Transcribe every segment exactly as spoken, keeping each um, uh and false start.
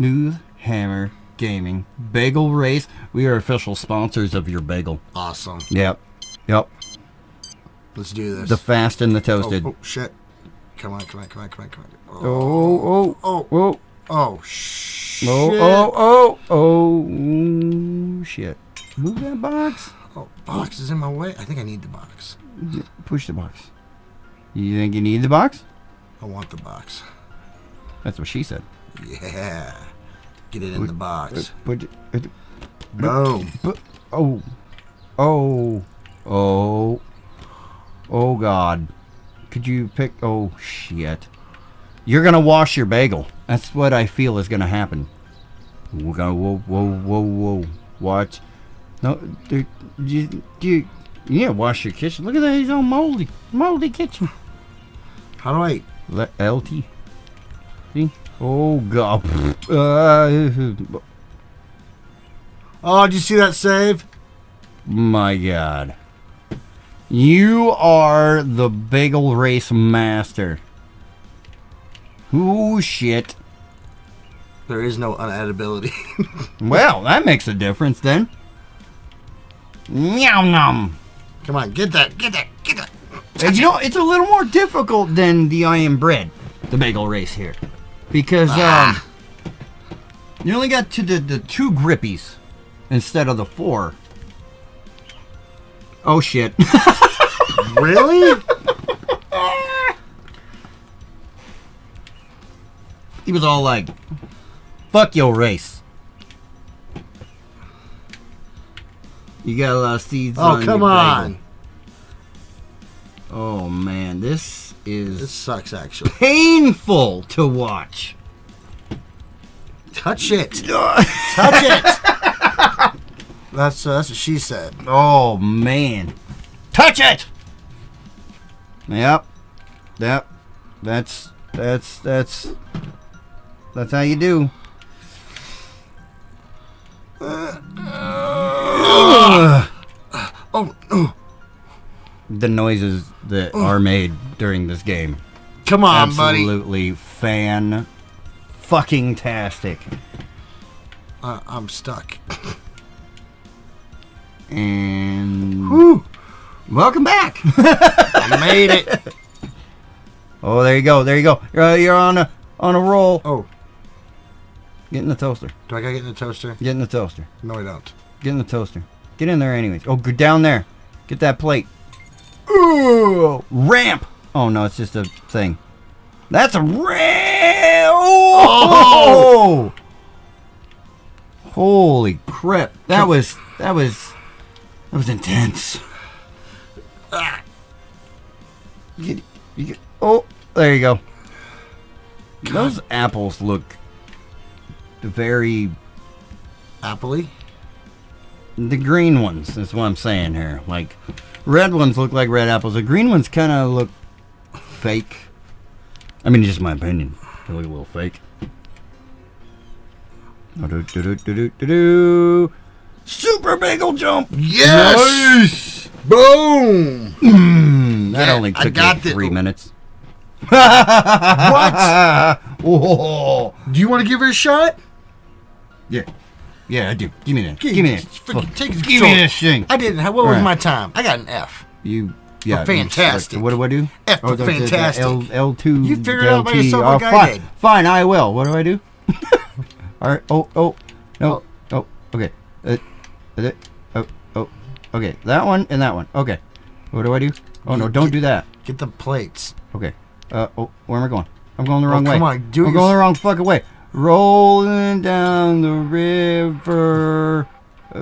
Smooth Hammer Gaming Bagel Race. We are official sponsors of your bagel. Awesome. Yep. Yep. Let's do this. The fast and the toasted. Oh, oh shit. Come on, come on, come on, come on, come on. Oh, oh, oh, oh. Oh, shit. Oh, oh, oh, oh, shit. Move that box. Oh, box is in my way. I think I need the box. Push the box. You think you need the box? I want the box. That's what she said. Yeah. Get it put, in the box. Put, put, put, Boom. Put, oh. Oh. Oh. Oh, God. Could you pick... Oh, shit. You're going to wash your bagel. That's what I feel is going to happen. We're going to... Whoa, whoa, whoa, whoa. Watch. No, dude. You, you, yeah, wash your kitchen. Look at that. He's all moldy. Moldy kitchen. How do I... Let, L T. See? Oh, God. Uh, oh, did you see that save? My God. You are the bagel race master. Ooh, shit. There is no unedibility. Well, that makes a difference then. Meow nom. Come on, get that, get that, get that. And you know, it's a little more difficult than the I Am Bread, the bagel race here. Because, ah. um, you only got to the, the two grippies instead of the four. Oh, shit. Really? He was all like, fuck your race. You got a lot of seeds oh, on Oh, come your on. Bagel. Oh, man. This is... This sucks, actually. Painful to watch. Touch it. Touch it. That's, uh, that's what she said. Oh, man. Touch it! Yep. Yep. That's... That's... That's... That's how you do. Uh, uh, uh, oh, oh. The noises that oh. are made during this game. Come on, absolutely buddy. Absolutely fan fucking tastic. Uh, I'm stuck. And whew. Welcome back. I made it. Oh, there you go. There you go. You're, uh, you're on a on a roll. Oh. Get in the toaster. Do I gotta get in the toaster? Get in the toaster. No, I don't. Get in the toaster. Get in there anyways. Oh, go down there. Get that plate. Ooh! Ramp! Oh, no, it's just a thing. That's a ramp! Oh! Oh! Holy crap. That was... That was... That was intense. Ah. You get, you get, oh, there you go. God. Those apples look... very appley. The green ones is what I'm saying here. Like red ones look like red apples. The green ones kind of look fake. I mean, just my opinion. They look a little fake. Oh, do, do, do, do, do, do, do. Super bagel jump. Yes. Nice. Boom. Mm, that yeah, only took me three the minutes. What? Oh. Do you want to give her a shot? Yeah. Yeah, I do. Give me that. Give, give me that. Freaking, take give control. me this thing. I didn't. What was right. my time? I got an F. You. Yeah. Fantastic. What do I do? F for oh, fantastic. L, L two. You figure it out by yourself. Oh, like fine. I did. Fine, I will. What do I do? All right. Oh, oh. No. Oh, okay. Uh, uh, oh, oh. Okay. That one and that one. Okay. What do I do? Oh, no. Don't get, do that. Get the plates. Okay. Uh, oh, where am I going? I'm going the wrong oh, come way. On, do I'm going the wrong fucking way. Rolling down the river. Oh,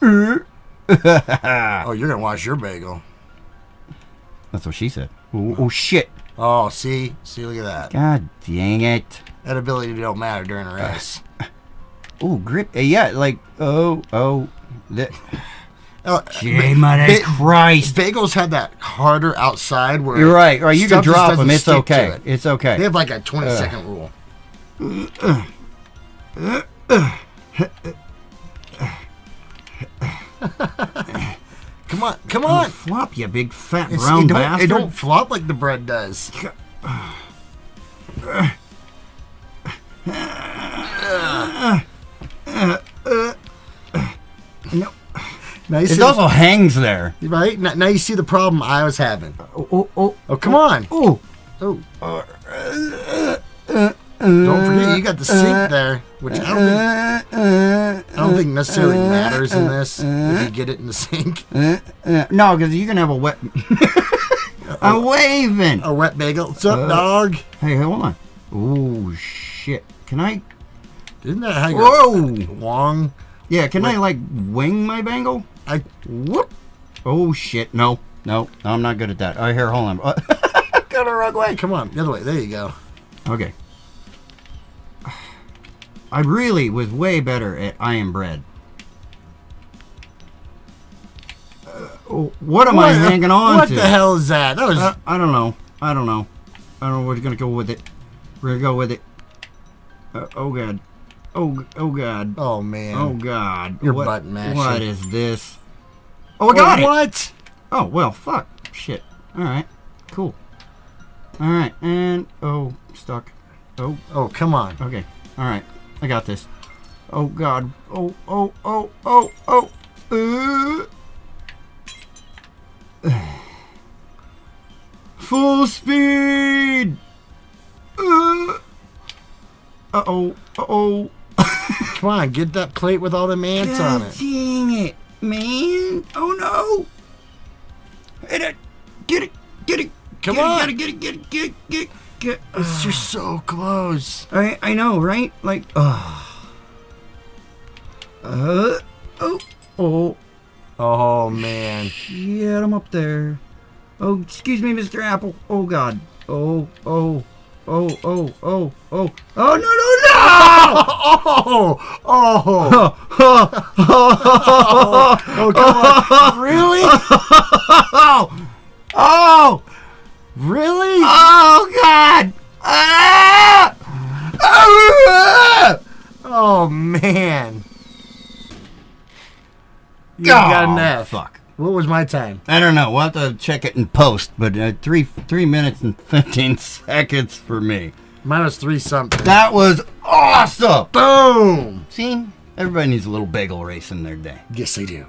you're gonna wash your bagel. That's what she said. Oh, oh shit. Oh, see, see, look at that. God dang it. That ability don't matter during a race. Uh, oh, grip. Uh, yeah, like oh, oh. That. Uh, Jesus Christ! Bagels had that harder outside where you're right. Right, you can drop them. It's okay. It. It's okay. They have like a twenty-second rule. Uh, uh, uh, come on, come on! Don't flop, you big fat it's, round it bastard! It don't flop like the bread does. Uh, Uh, no. Now you it see also the, hangs there. Right? Now, now you see the problem I was having. Oh, oh, oh, oh come oh, on. Oh, oh. Uh, uh, uh, don't forget, you got the sink uh, there, which I don't, uh, think, I don't think necessarily uh, matters in this, uh, if you get it in the sink. Uh, uh, no, because you're going to have a wet... I'm uh, waving. A wet bagel. What's up, uh, dog? Hey, hold on. Oh, shit. Can I... Isn't that how you're... Whoa! Long... Yeah, can Wait. I, like, wing my bangle? I... Whoop! Oh, shit. No. No. No, I'm not good at that. All right, here, hold on. Uh, got the wrong way. Come on. The other way. There you go. Okay. I really was way better at I Am Bread. Uh, what am what I hanging the, on what to? What the hell is that? That was... Uh, I don't know. I don't know. I don't know where we're going to go with it. We're going to go with it. Uh, oh, God. Oh, oh God. Oh, man. Oh, God. Your butt mashing. What is this? Oh, I got oh, it. What? Oh, well, fuck. Shit. All right. Cool. All right. And, oh, stuck. Oh. Oh, come on. Okay. All right. I got this. Oh, God. Oh, oh, oh, oh, oh. Uh. Full speed. Uh. Uh-oh. Uh-oh. Come on, get that plate with all the ants God on it. Dang it, man! Oh no! Hit it! Get it! Get it! Come get on! It, get it! Get it! Get it! Get it! Get it! Oh, you're so close. I I know, right? Like, oh. Uh oh oh oh man! Shit, I'm up there. Oh, excuse me, Mister Apple. Oh God. Oh oh. Oh, oh, oh, oh, oh, no, no, no! Oh, oh, oh, oh, oh, oh, come on. Really? Oh, oh, really? Oh, God! Oh, man. You got enough. Fuck. What was my time? I don't know. We'll have to check it in post, but uh, three three minutes and fifteen seconds for me. Mine was three something. That was awesome! Boom! See? Everybody needs a little bagel race in their day. Yes, they do.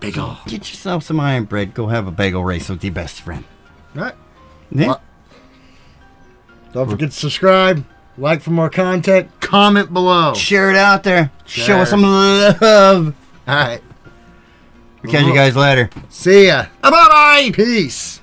Bagel. Get yourself some iron bread. Go have a bagel race with your best friend. All right. Yeah. Well, don't forget to subscribe. Like for more content. Comment below. Share it out there. Share. Show us some love. All right. We'll catch you guys later. See ya. Bye-bye. Peace.